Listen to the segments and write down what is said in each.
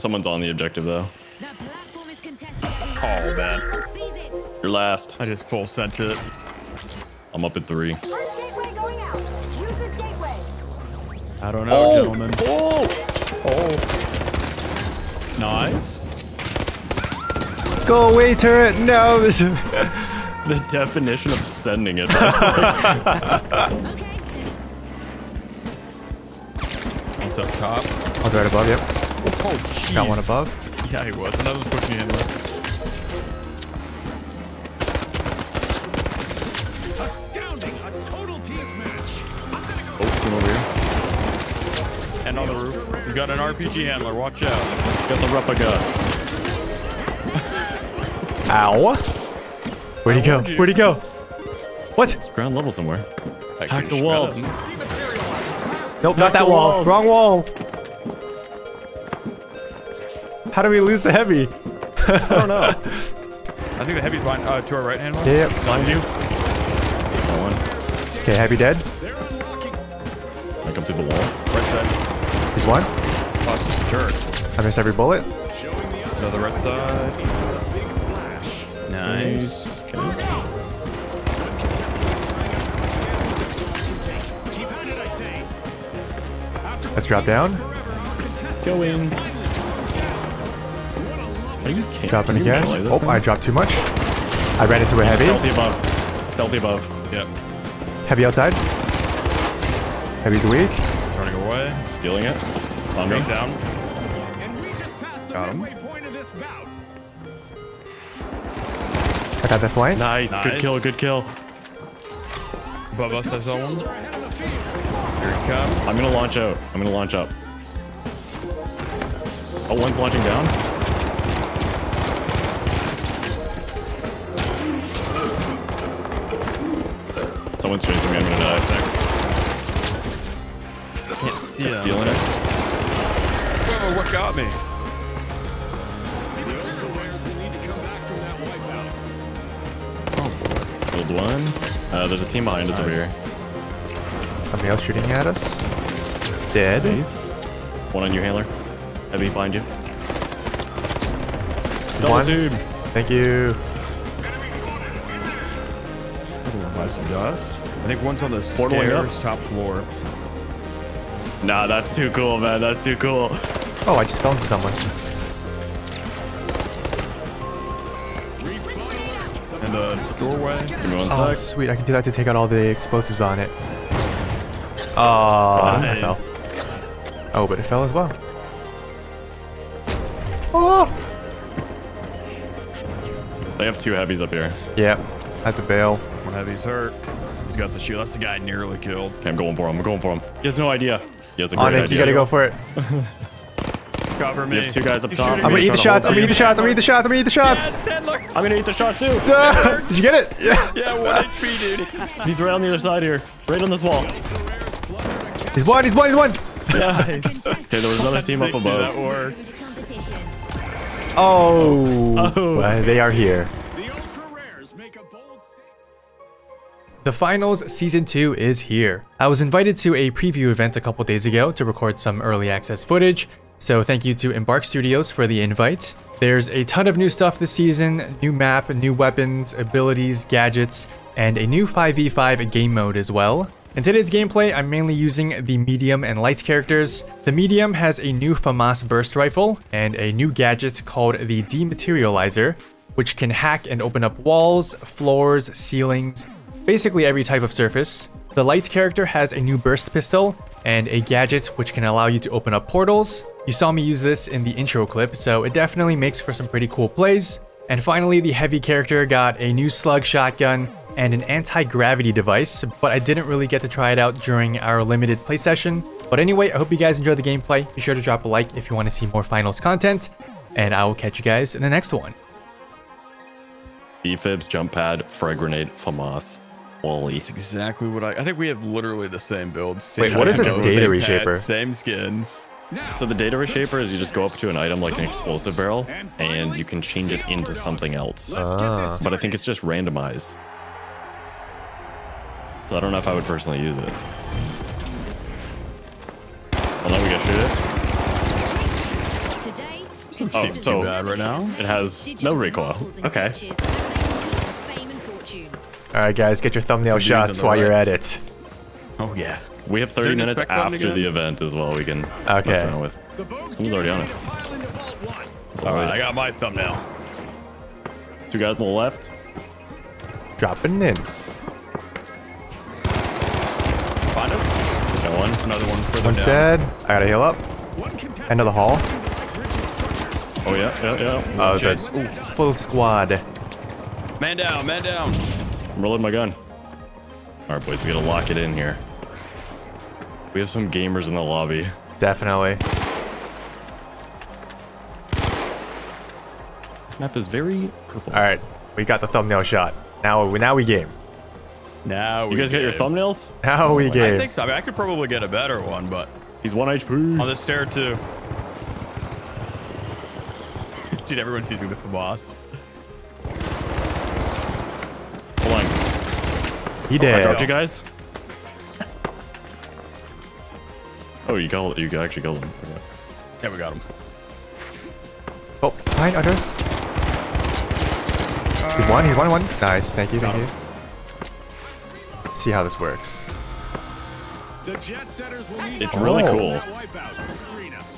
Someone's on the objective, though. The platform is contested. Oh, man. You're last. I just full sent it. I'm up at 3. First gateway going out. Use this gateway. I don't know, gentlemen. Oh. Nice. Go away, turret. No. The definition of sending it. Okay. What's up top? I was right above, yep. Oh, jeez. Got one above. Yeah, he was. Another one's pushing him. Astounding! A total team match. I'm gonna go. Oh, come over here. And on the roof, we got an RPG handler. Watch out. He's got the replica. Ow! Where'd he go? Where'd he go? What? It's ground level somewhere. Hack the walls. Nope, not that wall. Wrong wall. How do we lose the heavy? I don't know. I think the heavy's behind, to our right hand. Yep. Behind you. Okay, heavy dead. I come through the wall. Right side. He's one. Oh, it's just a jerk. I missed every bullet. Another right side. Nice. Okay. Let's drop down. Go in. Dropping again. Oh, thing? I dropped too much. I ran into a heavy. Stealthy above. Stealthy above. Yep. Heavy outside. Heavy's weak. Turning away. Stealing it. Climbing down. And we just passed the midway point of this bout. I got that flank. Nice. Nice. Good kill. Good kill. Above us, I saw one. Here it comes. I'm going to launch out. I'm going to launch up. Oh, one's launching down. Someone's chasing me. I'm gonna die, I think. I can't see him. Stealing it. Whoa, what got me? Oh, killed one. There's a team behind us over here. Somebody else shooting at us. Dead. Nice. One on you, handler. Heavy behind you. Double tube. Thank you. Dust. I think one's on the stairs, top floor. Nah, that's too cool, man. That's too cool. Oh, I just fell into someone. And the doorway. Oh, sweet. I can do that to take out all the explosives on it. Oh, nice. I fell. Oh, but it fell as well. Oh! They have 2 heavies up here. Yep. At the bail. Heavy's hurt. He's got the shield. That's the guy nearly killed. Okay, I'm going for him. I'm going for him. He has no idea. He has a great idea. You gotta go for it. Cover me. You have 2 guys up top. I'm gonna eat the shots. I'm gonna eat the shots. I'm gonna eat the shots. I'm gonna eat the shots. I'm gonna eat the shots too. Did you get it? Yeah. Yeah, 1 HP, dude. He's right on the other side here. Right on this wall. He's one. He's one. He's one. Nice. Okay, there was another team up above. That worked. Oh. Well, they are here. The Finals Season 2 is here. I was invited to a preview event a couple days ago to record some early access footage, so thank you to Embark Studios for the invite. There's a ton of new stuff this season, new map, new weapons, abilities, gadgets, and a new 5v5 game mode as well. In today's gameplay, I'm mainly using the medium and light characters. The medium has a new FAMAS burst rifle and a new gadget called the Dematerializer, which can hack and open up walls, floors, ceilings, basically every type of surface. The light character has a new burst pistol and a gadget which can allow you to open up portals. You saw me use this in the intro clip, so it definitely makes for some pretty cool plays. And finally, the heavy character got a new slug shotgun and an anti-gravity device, but I didn't really get to try it out during our limited play session. But anyway, I hope you guys enjoyed the gameplay. Be sure to drop a like if you want to see more Finals content, and I will catch you guys in the next one. E-fibs, jump pad, frag grenade, FAMAS. That's exactly what I think. We have literally the same build. Wait, what is a data reshaper? Same skins. So the data reshaper is you just go up to an item like an explosive barrel and you can change it into something else. But I think it's just randomized. So I don't know if I would personally use it. Well, now we gotta shoot it. Today Doesn't seem too bad right now. It has no recoil. Okay. All right, guys, get your thumbnail shots while you're at it. Oh yeah. We have 30 minutes after the event as well. We can mess around with. Someone's already on it. All right, I got my thumbnail. Two guys on the left. Dropping in. Find him. Got one. Another one further down. One's dead. I gotta heal up. End of the hall. Oh yeah, yeah. Oh, it's a full squad. Man down, man down. I'm reloading my gun. All right, boys, we gotta lock it in here. We have some gamers in the lobby. Definitely. This map is very purple. All right, we got the thumbnail shot. Now we game. Now we You guys got your thumbnails? Now we game. I think so. I mean, I could probably get a better one, but... He's 1 HP. On this stair, too. Dude, everyone's using the FAMAS. Hold on. He did. I dropped you guys. Oh, you actually killed him. Okay. Yeah, we got him. Oh, behind others. He's one. Nice, thank you. See how this works. The jet setters will need it's really cool.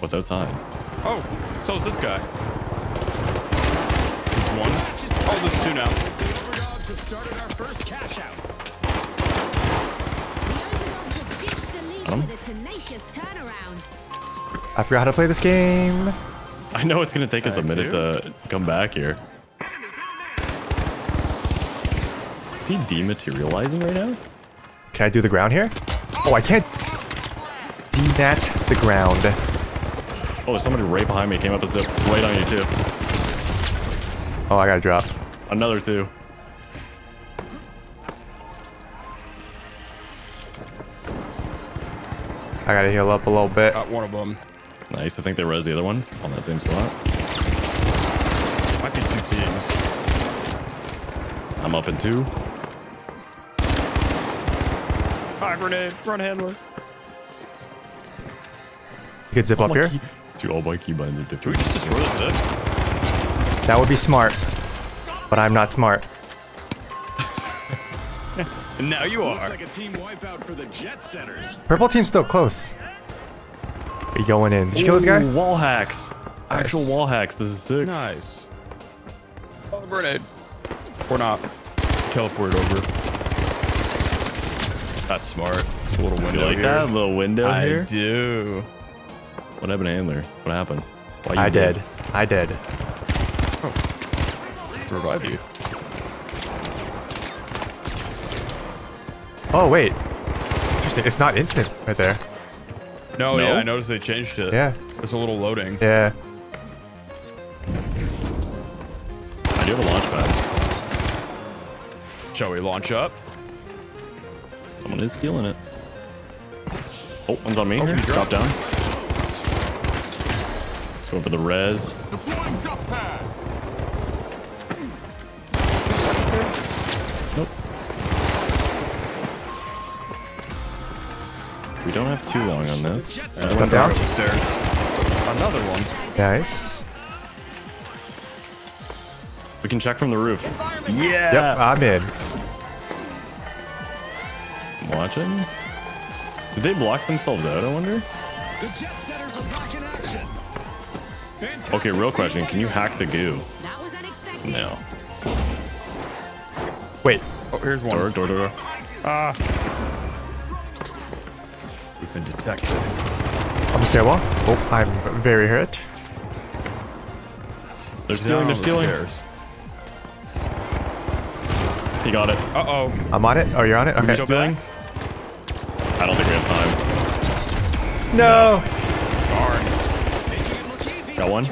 What's outside? Oh, so is this guy. There's one. Oh, there's two now. The overdogs have started our first cash out. I forgot how to play this game. I know it's gonna take us a minute to come back here. Is he dematerializing right now? Can I do the ground here? Oh, I can't demat the ground. Oh, there's somebody right behind me. Came up a zip right on you too. Oh, I gotta drop. Another two. I gotta heal up a little bit. Got one of them. Nice. I think they res the other one on that same spot. Might be two teams. I'm up in two. High grenade. Run handler. You could zip up here. All my keybinds are different. Should we just destroy the zip? That would be smart. But I'm not smart. Now you are. Looks like a team wipeout for the jet setters. Purple team's still close. We going in. Did you kill this guy? Wall hacks. Nice. Actual wall hacks. This is sick. Nice. Oh, grenade. Or not. Teleport over. That's smart. It's a little window. You like that little window here? I do. What happened to Handler? What happened? Why you dead? I did. Oh. Revive you. Oh, wait. Interesting. It's not instant right there. No, yeah, I noticed they changed it. Yeah. It's a little loading. Yeah. I do have a launch pad. Shall we launch up? Someone is stealing it. Oh, one's on me. Oh, drop down. Let's go for the res. Deploying drop pad. We don't have too long on this. One down. Another one. Nice. We can check from the roof. Yeah. Yep, I'm in. I'm watching. Did they block themselves out, I wonder? The jet setters are back in action. Fantastic. Okay, real question. Can you hack the goo? That was unexpected. No. Wait. Oh, here's one. Door. Ah. Been detected. On the stairwell. Oh, I'm very hurt. They're stealing. They're stealing. He got it. Uh oh. I'm on it. Oh, you're on it. Okay. Stealing. I don't think we have time. No. Darn. Got one.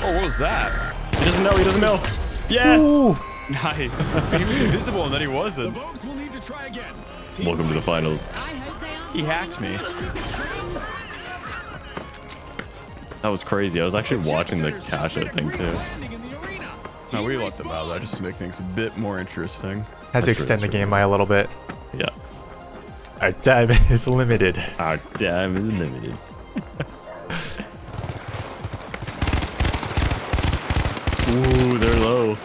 Oh, what was that? He doesn't know. He doesn't know. Yes. Ooh. Nice. He was invisible and then he wasn't. The Vogues will need to try again. Welcome to the finals. He hacked me. That was crazy. I was actually watching the cash out thing too. No, we left them out just to make things a bit more interesting. Had to extend the game by a little bit. Yeah. Our time is limited. Our time is limited. Ooh, they're low.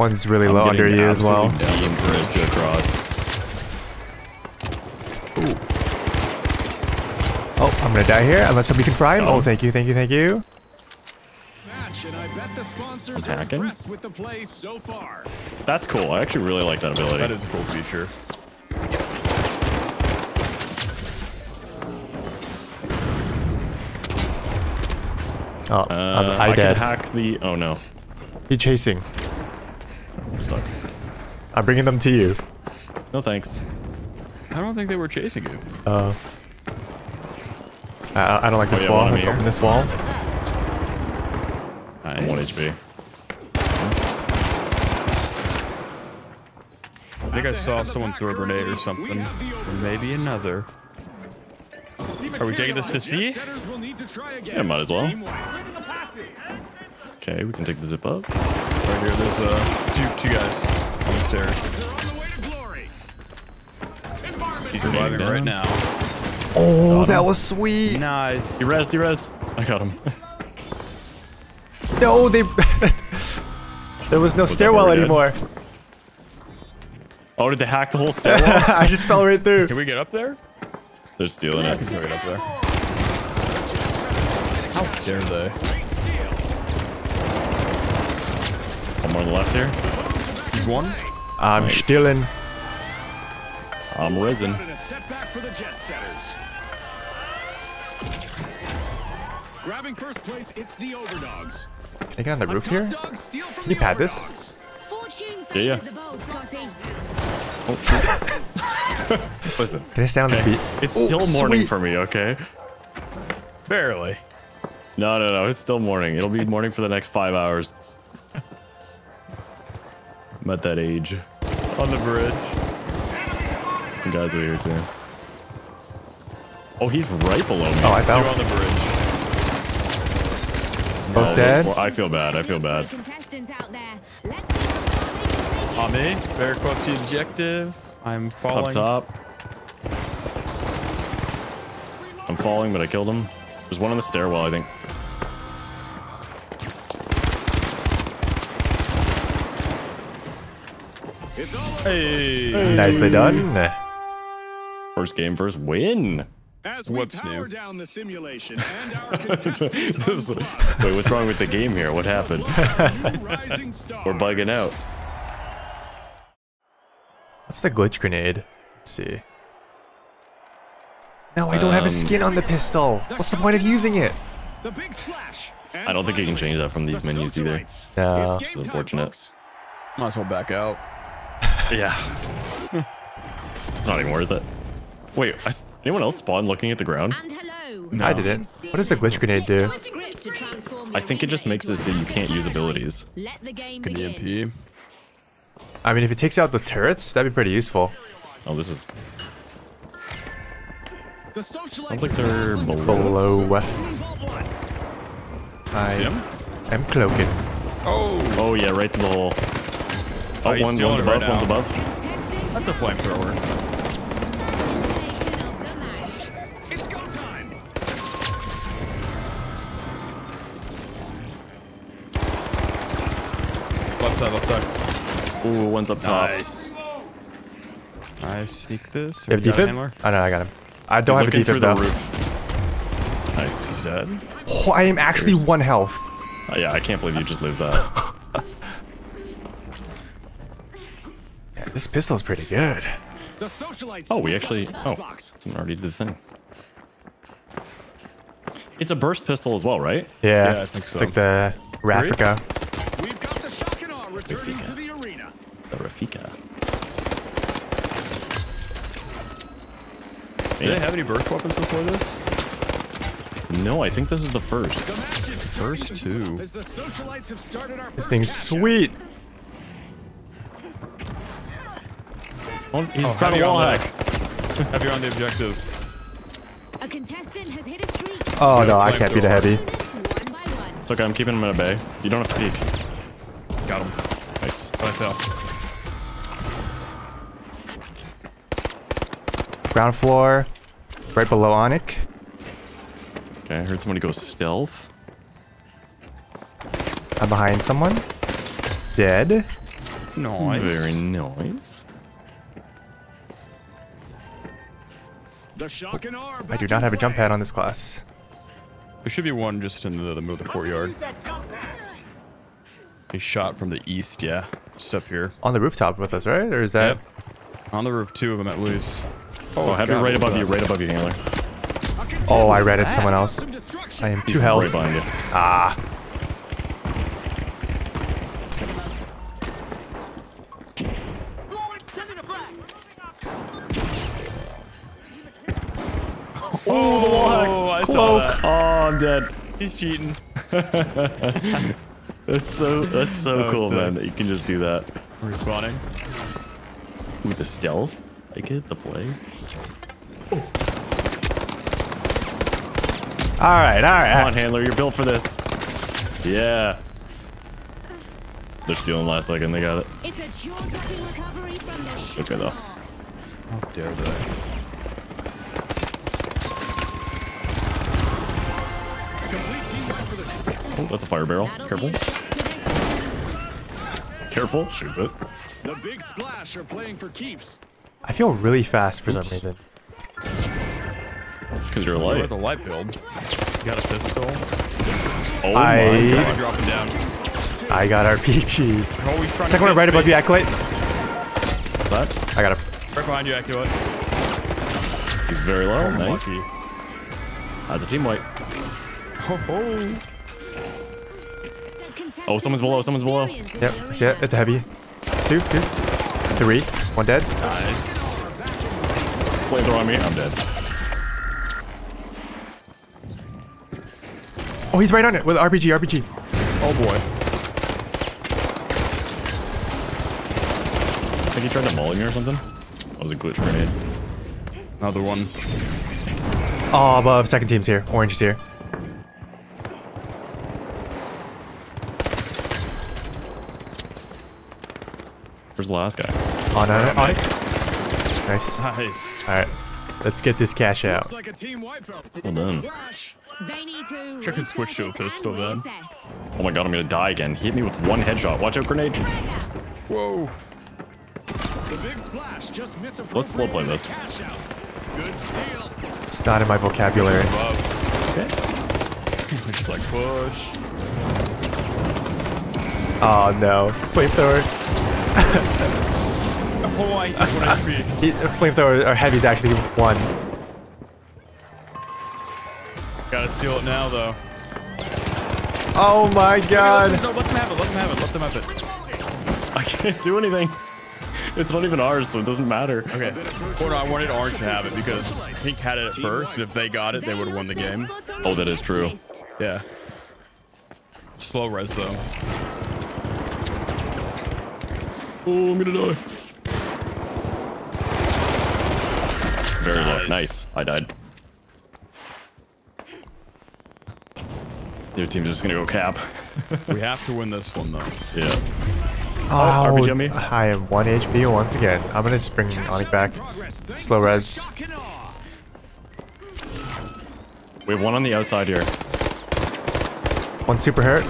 One's really low under you as well. Ooh. Oh, I'm gonna die here unless somebody can fry him. Oh, thank you, thank you, thank you. I'm hacking. That's cool. I actually really like that ability. That is a cool feature. Oh, I can hack the... Oh, no. He's chasing. I'm stuck. I'm bringing them to you. No, thanks. I don't think they were chasing you. I don't like this wall. Let's open this wall. Nice. 1 HP. I think I saw someone throw a grenade or something. Or maybe another. Are we taking this to C? Yeah, might as well. Okay, we can take the zip up. Right here, there's two guys on the stairs. He's reviving right now. Oh, that was sweet. Nice. He rezzed, he rezzed. I got him. No, they... There was no stairwell anymore. Oh, did they hack the whole stairwell? I just fell right through. Can we get up there? They're stealing it. I can throw it up there. How dare they? One more on the left here. He's one. I'm stealing. I'm resin. Grabbing first place, it's the Overdogs. Can I get on the roof here? Can you pad this? Yeah. Oh, listen. Can I stay on this beat? It's still morning for me, okay? Barely. No, no, no. It's still morning. It'll be morning for the next 5 hours. I'm at that age. On the bridge. Some guys over here, too. Oh, he's right below me. Oh, I found him. You're on the bridge. Both dead. I feel bad. I feel bad. On me. Very close to the objective. I'm falling. Up top. I'm falling, but I killed him. There's one on the stairwell, I think. Hey. Hey. Nicely done. First game, first win. As we power down the simulation and our contestants unplug. Wait, what's wrong with the game here? What happened? We're bugging out. What's the glitch grenade? Let's see. No, I don't have a skin on the pistol. What's the point of using it? The big splash. I don't think you can change that from these menus either. No. It's unfortunate. Might as well back out. Yeah. It's not even worth it. Wait, anyone else spawn looking at the ground? No. I didn't. What does a glitch grenade do? I think it just makes it so you can't use abilities. Could EMP. I mean, if it takes out the turrets, that'd be pretty useful. Oh, this is... Sounds like they're below. I'm cloaking. Oh! Oh, yeah, right to the hole. Oh, one's above, one's above. That's a flamethrower. Left side. Ooh, one's up top. Nice. I sneak this. You have defib? Oh no, I got him. I don't have a defib though. Roof. Nice, he's dead. Oh, I am actually one health. Yeah, I can't believe you just lived that. Yeah, this pistol's pretty good. Oh, we actually... Oh, someone already did the thing. It's a burst pistol as well, right? Yeah, I think so. It's like the Rafika. Returning to the arena. The Rafika. Did they have any burst weapons before this? No, I think this is the first. First two. This thing's sweet. He's trying to wall hack. Have you on the objective? A contestant has hit a streak. Oh no, I can't beat a heavy. It's okay, I'm keeping him at bay. You don't have to peek. Got him. Nice. But I fell. Ground floor, right below Onik. Okay, I heard somebody go stealth. I'm behind someone. Dead. Nice. Very nice. The shock and R, I do not have a jump pad on this class. There should be one just in the middle of the courtyard. He shot from the east, yeah. Just up here. On the rooftop with us, right? Or is that... Yep. On the roof, two of them at least. Oh, I have you right above you, right above you, Handler. Oh, I read it. Someone else. I am too health. Right behind you. Ah. Oh, the wall hack. Cloak. Oh, I'm dead. He's cheating. that's so cool, sick. Man, that you can just do that. Respawning. Ooh, the stealth. I get the play. Oh. All right. Come on, Handler, you're built for this. Yeah. They're stealing last second. They got it. It's a jaw-dropping recovery from the okay, though. How dare they? Oh, that's a fire barrel. Careful. Careful. Shoots it. The big splash are playing for keeps. I feel really fast for some reason. Because you're light. The light build. You got a pistol. Oh my god. Drop it down. I got RPG. Second one right above you, Aculite. What's that? I got a. Right behind you, Aculite. He's very low. Nice. That's a team wipe. Ho ho. Oh, someone's below. Someone's below. Yep, I see it. It's a heavy. Two, three, one dead. Nice. Flamethrower on me. I'm dead. Oh, he's right on it with RPG. Oh boy. I think he tried to molly me or something. That was a glitch grenade. Another one. Oh, above. Second team's here. Orange is here. Where's the last guy? Oh, no, no. Oh, nice. All right. Let's get this cash out. Like well done. Check and switch to a pistol, man. Oh my god, I'm going to die again. He hit me with one headshot. Watch out, grenade. Whoa. Let's slow play this. It's not in my vocabulary. Okay. Just like push. Oh, no. Flamethrower. Flamethrower or heavy's actually one. Gotta steal it now, though. Oh my god! No, let them have it. I can't do anything. It's not even ours, so it doesn't matter. Okay. Well, no, I wanted Orange to have it because Pink had it at first, and if they got it, they would have won the game. Oh, that is true. Yeah. Slow res, though. Oh, I'm gonna die. Very low. Nice. I died. Your team's just gonna go cap. We have to win this one, though. Yeah. Oh, RPG on me. I am 1 HP once again. I'm gonna just bring Onik back. Slow res. We have one on the outside here. One super hurt.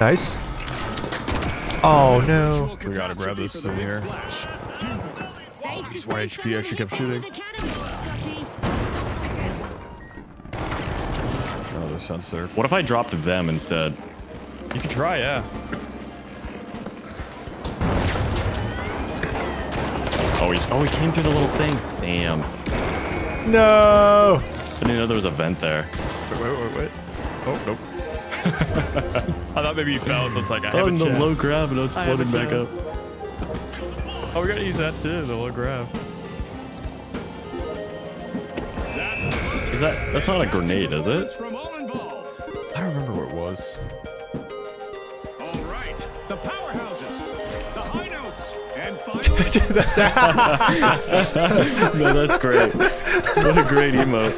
Nice. Oh no. We gotta grab this in here. That's why HP actually kept shooting. Another sensor. What if I dropped them instead? You could try, yeah. Oh, he came through the little thing. Damn. No. I didn't know there was a vent there. Wait. Oh, nope. I thought maybe you fell, so it's like I have a chance. The low grab, and it's floating back up. Oh, we gotta use that too, the low grab. That's not a grenade, is it? I don't remember what it was. All right, the powerhouses, the high notes, and finally. No, that's great. What a great emote.